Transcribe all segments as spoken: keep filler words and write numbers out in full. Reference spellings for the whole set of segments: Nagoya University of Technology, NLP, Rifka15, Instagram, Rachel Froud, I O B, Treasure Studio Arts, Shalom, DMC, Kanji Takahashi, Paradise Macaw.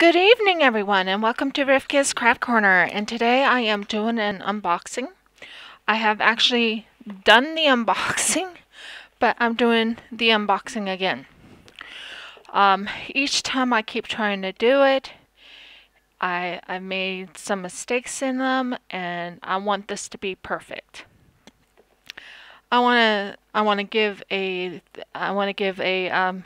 Good evening everyone, and welcome to Rifka's Craft Corner, and today I am doing an unboxing. I have actually done the unboxing, but I'm doing the unboxing again. Um, each time I keep trying to do it, I, I made some mistakes in them, and I want this to be perfect. I wanna I wanna give a I wanna give a um,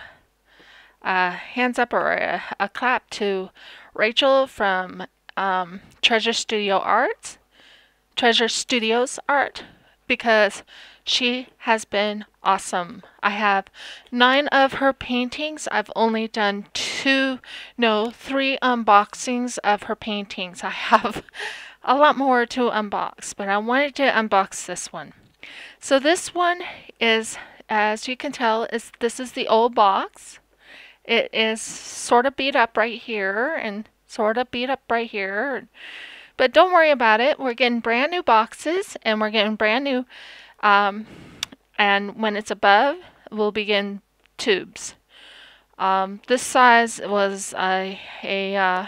Uh, hands up or a, a clap to Rachel from um, Treasure Studio Arts, Treasure Studios Art, because she has been awesome. I have nine of her paintings. I've only done two, no, three unboxings of her paintings. I have a lot more to unbox, but I wanted to unbox this one. So this one is, as you can tell, is this is the old box. It is sort of beat up right here and sort of beat up right here. But don't worry about it. We're getting brand new boxes and we're getting brand new. Um, and when it's above, we'll be getting tubes. Um, this size was a, a uh,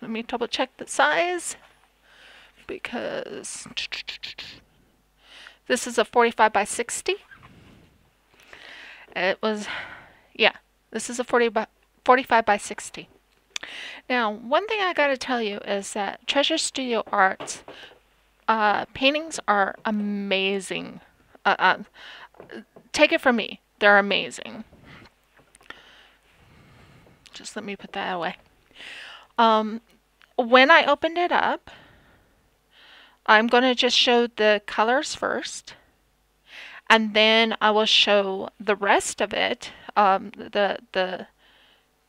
let me double check the size, because this is a forty-five by sixty. It was, yeah. This is a forty by, forty-five by sixty. Now, one thing I gotta tell you is that Treasure Studio Arts uh, paintings are amazing. Uh, uh, take it from me, they're amazing. Just let me put that away. Um, when I opened it up, I'm gonna just show the colors first, and then I will show the rest of it. Um, the the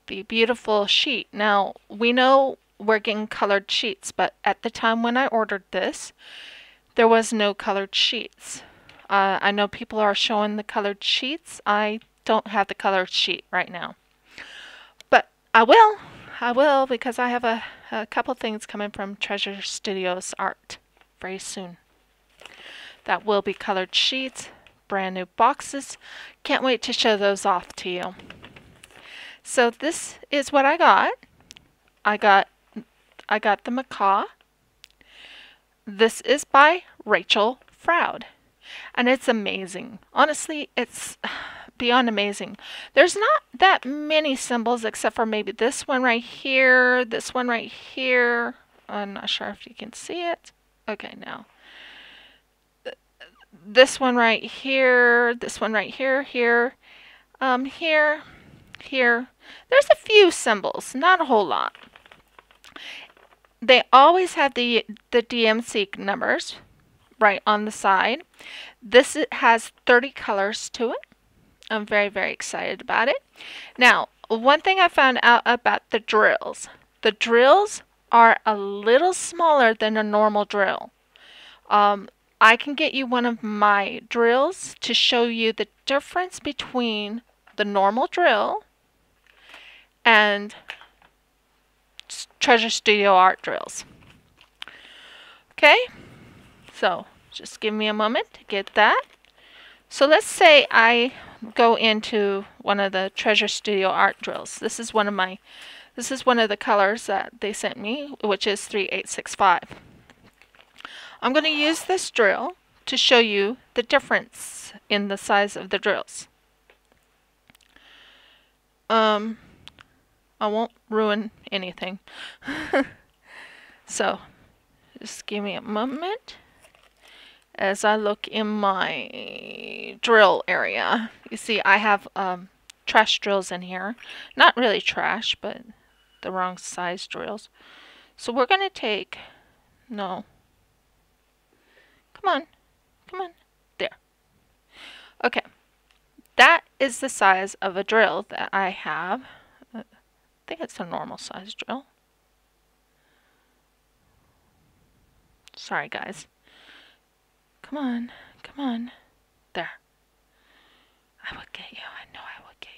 the beautiful sheet. Now, we know we're getting colored sheets, but at the time when I ordered this, there was no colored sheets. Uh, I know people are showing the colored sheets. I don't have the colored sheet right now, but I will. I will, because I have a, a couple things coming from Treasure Studios Art very soon. That will be colored sheets. Brand new boxes. Can't wait to show those off to you. So this is what I got. I got I got the macaw. This is by Rachel Froud, and it's amazing. Honestly, it's beyond amazing. There's not that many symbols except for maybe this one right here, this one right here. I'm not sure if you can see it. Okay, now. This one right here, this one right here, here, um, here, here. There's a few symbols, not a whole lot. They always have the, the D M C numbers right on the side. This has thirty colors to it. I'm very, very excited about it. Now, one thing I found out about the drills. The drills are a little smaller than a normal drill. Um, I can get you one of my drills to show you the difference between the normal drill and Treasure Studio Art drills. Okay, so just give me a moment to get that. So let's say I go into one of the Treasure Studio Art drills. This is one of my, this is one of the colors that they sent me, which is three eight six five. I'm going to use this drill to show you the difference in the size of the drills. Um, I won't ruin anything. So, just give me a moment as I look in my drill area. You see, I have um, trash drills in here. Not really trash, but the wrong size drills. So we're going to take... no. Come on, come on, there. Okay, that is the size of a drill that I have. I think it's a normal size drill. Sorry guys. Come on, come on, there. I will get you, I know I will get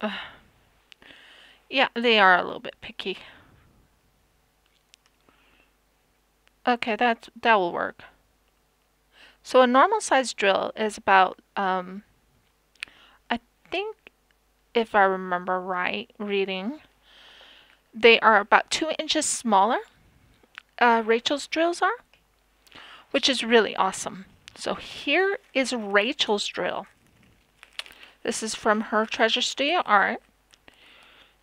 you. Uh, yeah, they are a little bit picky. Okay, that, that will work. So a normal size drill is about, um, I think if I remember right reading. They are about two inches smaller, uh, Rachel's drills are, which is really awesome. So here is Rachel's drill. This is from her Treasure Studio Art.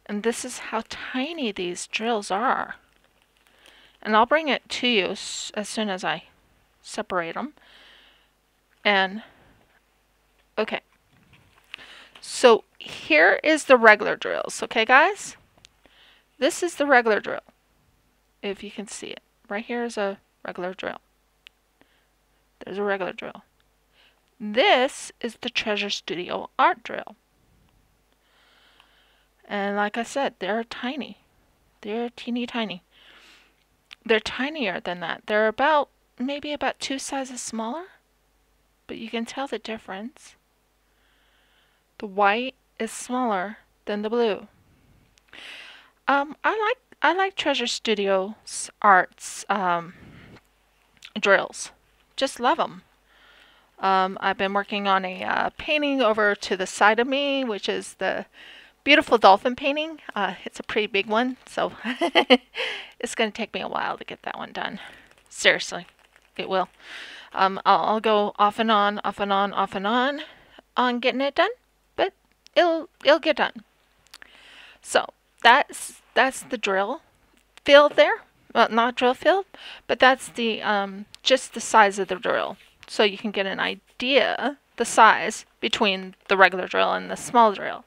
And this is how tiny these drills are. And I'll bring it to you s as soon as I separate them. And, okay. So here is the regular drills, okay guys? This is the regular drill, if you can see it. Right here is a regular drill. There's a regular drill. This is the Treasure Studio Art drill. And like I said, they're tiny. They're teeny tiny. They're tinier than that. They're about, maybe about two sizes smaller, but you can tell the difference. The white is smaller than the blue. Um, I like I like Treasure Studio Arts um, drills. Just love them. Um, I've been working on a uh, painting over to the side of me, which is the beautiful dolphin painting. Uh, it's a pretty big one, so it's going to take me a while to get that one done. Seriously, it will. Um, I'll, I'll go off and on, off and on, off and on on getting it done, but it'll it'll get done. So. That's that's the drill field there. Well, not drill field, but that's the um, just the size of the drill. So you can get an idea the size between the regular drill and the small drill.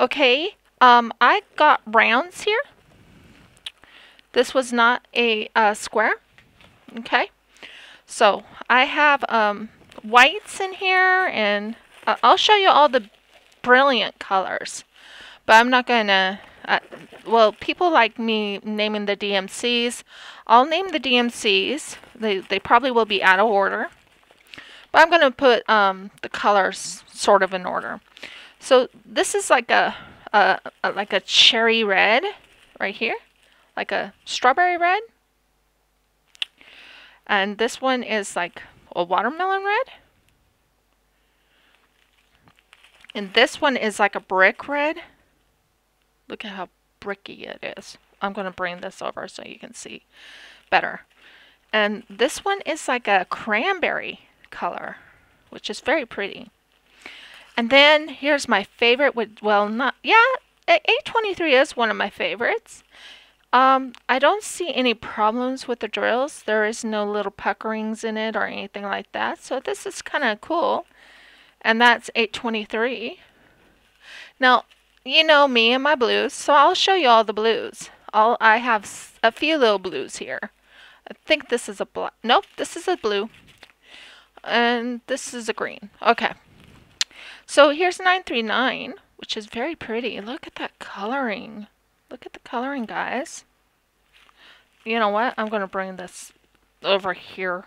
Okay, um, I got rounds here. This was not a uh, square. Okay, so I have um, whites in here, and uh, I'll show you all the brilliant colors. But I'm not gonna. Uh, well, people like me naming the D M Cs. I'll name the D M Cs. They they probably will be out of order, but I'm gonna put um, the colors sort of in order. So this is like a, a, a like a cherry red right here, like a strawberry red, and this one is like a watermelon red, and this one is like a brick red. Look at how bricky it is. I'm going to bring this over so you can see better. And this one is like a cranberry color, which is very pretty. And then here's my favorite. With, well, not, yeah, eight twenty-three is one of my favorites. Um, I don't see any problems with the drills. There is no little puckerings in it or anything like that. So this is kind of cool. And that's eight twenty-three. Now, you know me and my blues, so I'll show you all the blues. All I have a few little blues here. I think this is a black. Nope, this is a blue. And this is a green. Okay. So here's nine three nine, which is very pretty. Look at that coloring. Look at the coloring, guys. You know what? I'm going to bring this over here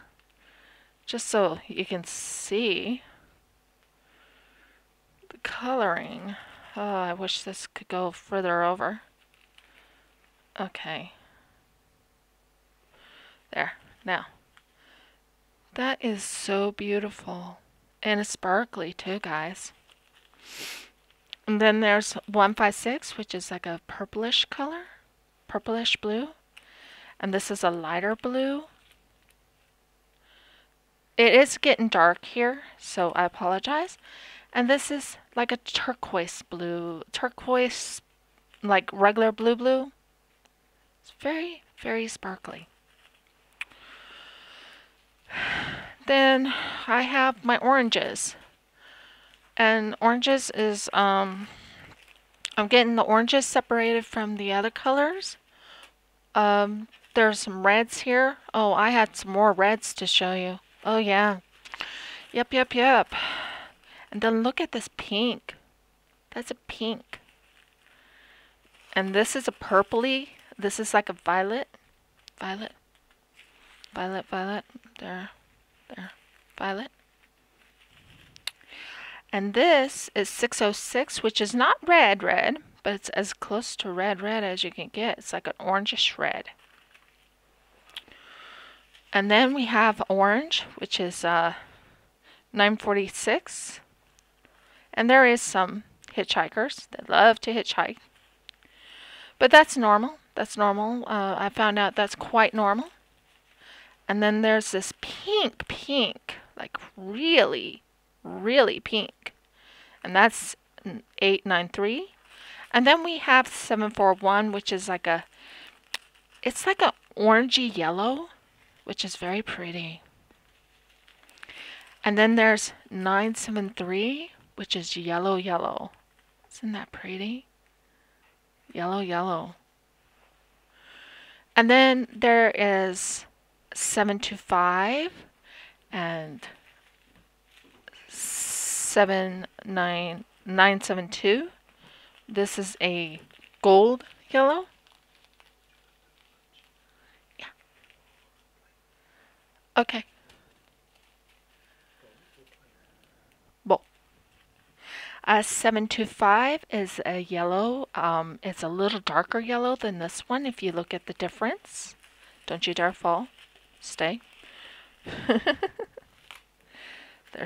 just so you can see the coloring. Oh, I wish this could go further over. Okay. There. Now. That is so beautiful. And it's sparkly too, guys. And then there's one five six, which is like a purplish color. Purplish blue. And this is a lighter blue. It is getting dark here, so I apologize. And this is like a turquoise blue, turquoise, like regular blue blue. It's very, very sparkly. Then I have my oranges. And oranges is, um, I'm getting the oranges separated from the other colors. Um, there's some reds here. Oh, I had some more reds to show you. Oh, yeah. Yep, yep, yep. And then look at this pink. That's a pink. And this is a purpley. This is like a violet. Violet. Violet, violet. There. There. Violet. And this is six oh six, which is not red, red. But it's as close to red, red as you can get. It's like an orangish red. And then we have orange, which is uh, nine forty-six. And there is some hitchhikers. They love to hitchhike. But that's normal. That's normal. Uh, I found out that's quite normal. And then there's this pink, pink, like really, really pink. And that's eight nine three. And then we have seven four one, which is like a, it's like an orangey yellow, which is very pretty. And then there's nine seven three, which is yellow, yellow. Isn't that pretty? Yellow, yellow. And then there is seven two five and seven nine nine seven two. This is a gold yellow. Yeah. Okay. Well, uh, seven two five is a yellow. Um, it's a little darker yellow than this one if you look at the difference. Don't you dare fall. Stay. They're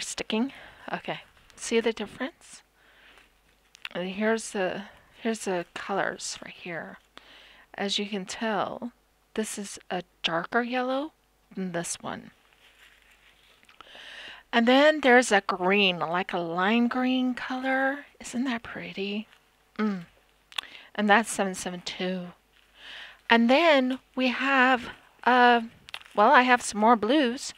sticking. Okay. See the difference? And here's the here's the colors right here. As you can tell, this is a darker yellow than this one. And then there's a green, like a lime green color. Isn't that pretty? Mm. And that's seven seven two. And then we have uh well, I have some more blues.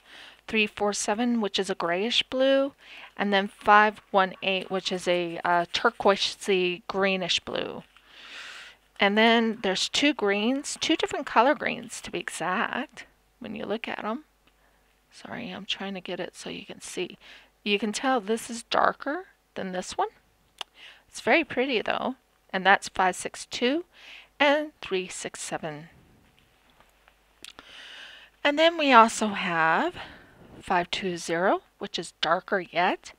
three four seven, which is a grayish blue, and then five one eight, which is a uh, turquoisey greenish blue. And then there's two greens, two different color greens to be exact when you look at them. Sorry, I'm trying to get it so you can see. You can tell this is darker than this one. It's very pretty though, and that's five six two and three six seven. And then we also have five two zero, which is darker yet,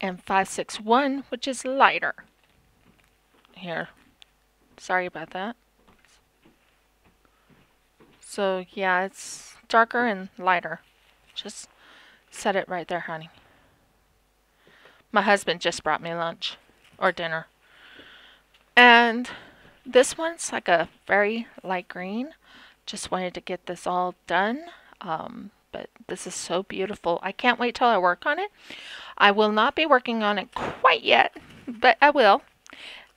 and five six one, which is lighter. Here, sorry about that. So yeah, it's darker and lighter. Just set it right there, honey. My husband just brought me lunch or dinner. And this one's like a very light green. Just wanted to get this all done. Um, But this is so beautiful. I can't wait till I work on it. I will not be working on it quite yet, but I will.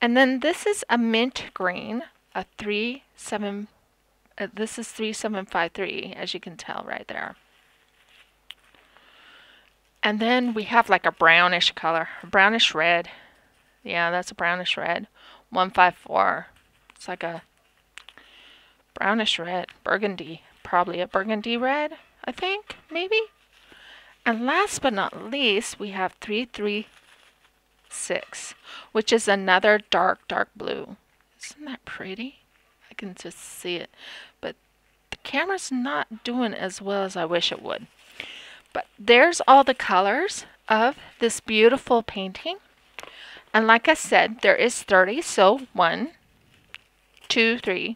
And then this is a mint green, a three seven. Uh, this is three seven five three, as you can tell right there. And then we have like a brownish color, brownish red. Yeah, that's a brownish red. One five four. It's like a brownish red, burgundy, probably a burgundy red. I think, maybe. And last but not least, we have three three six, which is another dark, dark blue. Isn't that pretty? I can just see it. But the camera's not doing as well as I wish it would. But there's all the colors of this beautiful painting. And like I said, there is thirty. So one, two, three,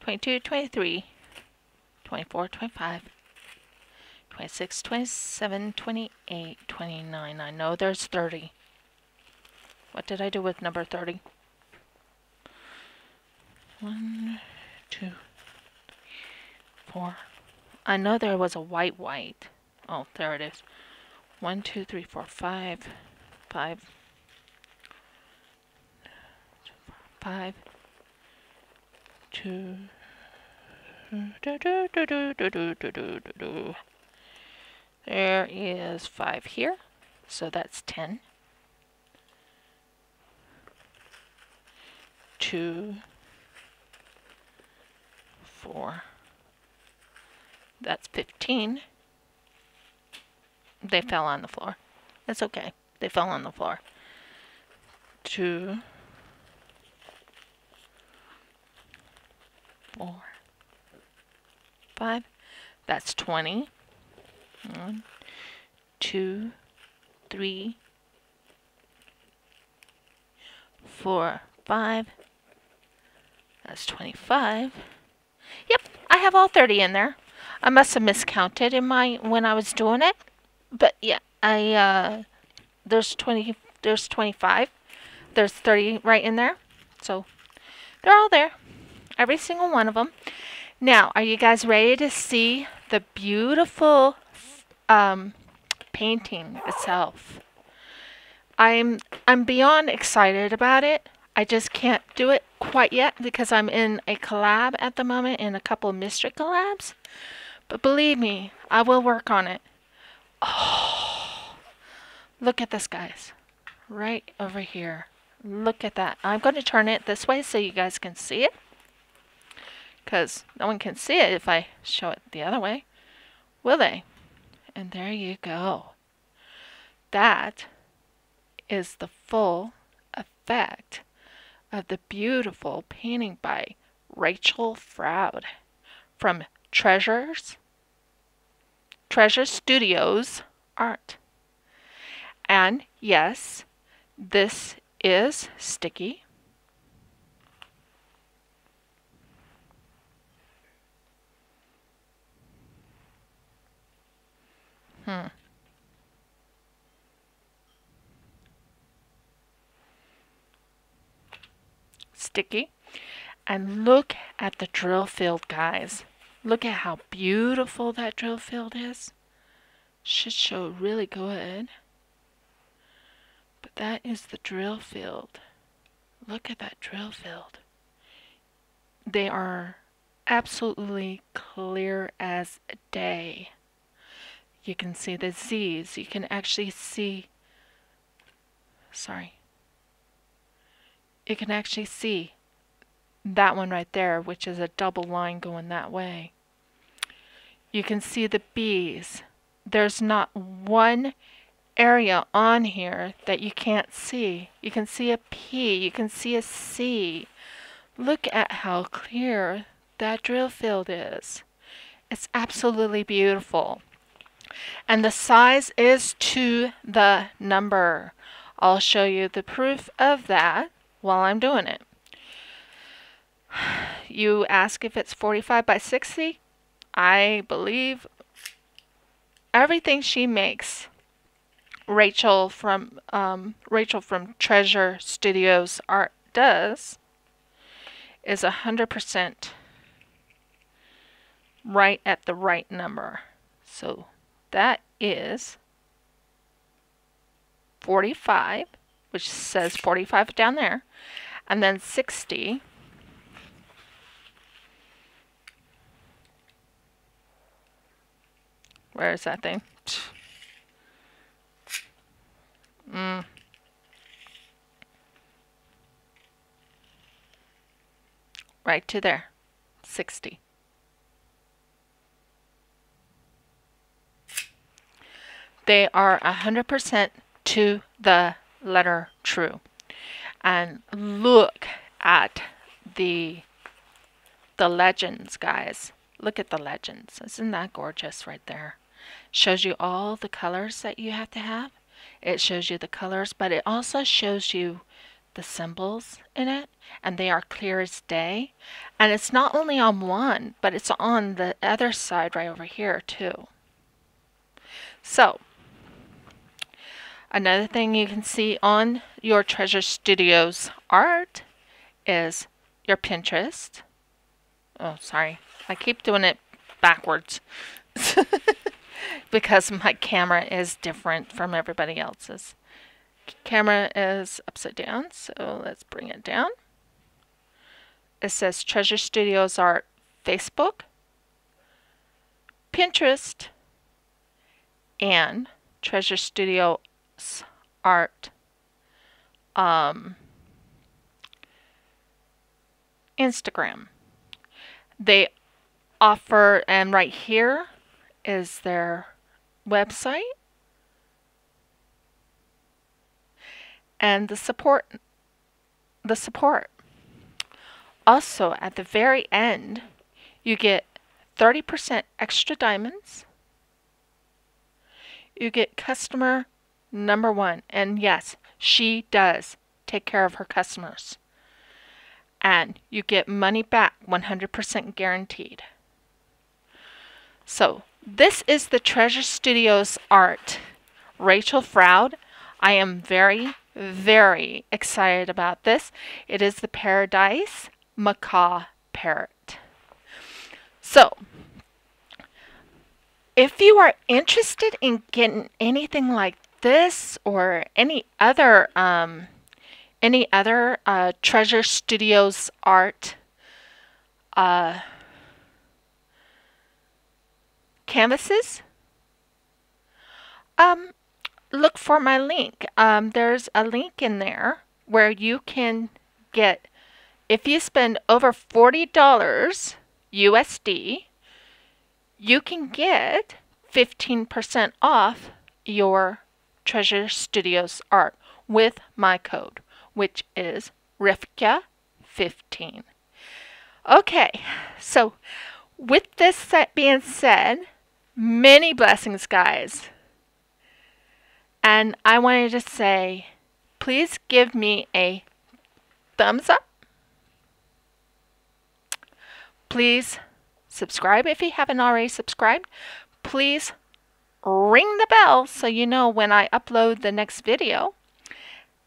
twenty-two, twenty-three, twenty-four, twenty-five, twenty-six, twenty-seven, twenty-eight, twenty-nine. I know there's thirty. What did I do with number thirty? One, two, four. I know there was a white, white. Oh, there it is. One, two, three, four, five, five, five, two. There is five here, so that's ten. Two, four, that's fifteen. They fell on the floor. That's okay. They fell on the floor. Two. Four. Five. That's twenty. One. Two. Three. Four. Five. That's twenty-five. Yep, I have all thirty in there. I must have miscounted in my when I was doing it, but yeah, I uh, there's twenty, there's twenty-five, there's thirty right in there, so they're all there, every single one of them. Now, are you guys ready to see the beautiful um, painting itself? I'm I'm beyond excited about it. I just can't do it quite yet because I'm in a collab at the moment and a couple of mystery collabs. But believe me, I will work on it. Oh, look at this, guys. Right over here. Look at that. I'm going to turn it this way so you guys can see it. Because no one can see it if I show it the other way. Will they? And there you go. That is the full effect of the beautiful painting by Rachel Froud from Treasures, Treasure Studios Art. And yes, this is sticky. Hmm. Sticky. And look at the drill field, guys. Look at how beautiful that drill field is. Should show really good. But that is the drill field. Look at that drill field. They are absolutely clear as day. You can see the Z's. You can actually see... Sorry. You can actually see that one right there, which is a double line going that way. You can see the B's. There's not one area on here that you can't see. You can see a P, you can see a C. Look at how clear that drill field is. It's absolutely beautiful. And the size is to the number. I'll show you the proof of that while I'm doing it. You ask if it's forty-five by sixty. I believe everything she makes, Rachel from um, Rachel from Treasure Studios Art does, is one hundred percent right at the right number. So that is forty-five, which says forty-five down there, and then sixty. Where is that thing? Mm. Right to there. sixty. They are one hundred percent to the letter true. And look at the the legends, guys. Look at the legends. Isn't that gorgeous right there? Shows you all the colors that you have to have. It shows you the colors, but it also shows you the symbols in it, and they are clear as day. And it's not only on one, but it's on the other side right over here too. So another thing you can see on your Treasure Studios Art is your Pinterest. Oh, sorry, I keep doing it backwards. Because my camera is different from everybody else's. Camera is upside down, so let's bring it down. It says Treasure Studios Art Facebook, Pinterest, and Treasure Studios Art um, Instagram. They offer, and right here is their website, and the support the support. Also, at the very end, you get thirty percent extra diamonds. You get customer number one. And yes, she does take care of her customers. And you get money back, one hundred percent guaranteed. So, this is the Treasure Studios Art. Rachel Froud. I am very, very excited about this. It is the Paradise Macaw parrot. So, if you are interested in getting anything like this or any other um, any other uh, Treasure Studios Art uh, canvases, um, look for my link. Um, there's a link in there where you can get, if you spend over forty dollars U S D, you can get fifteen percent off your Treasure Studios Art with my code, which is Rifka fifteen. Okay, so with this being said, many blessings, guys. And I wanted to say, please give me a thumbs up. Please subscribe if you haven't already subscribed. Please ring the bell so you know when I upload the next video.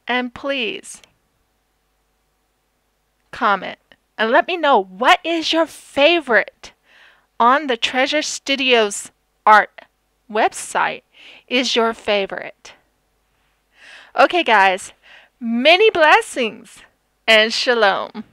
And please comment and let me know what is your favorite on the Treasure Studios Art website. Is your favorite. Okay, guys, many blessings and shalom.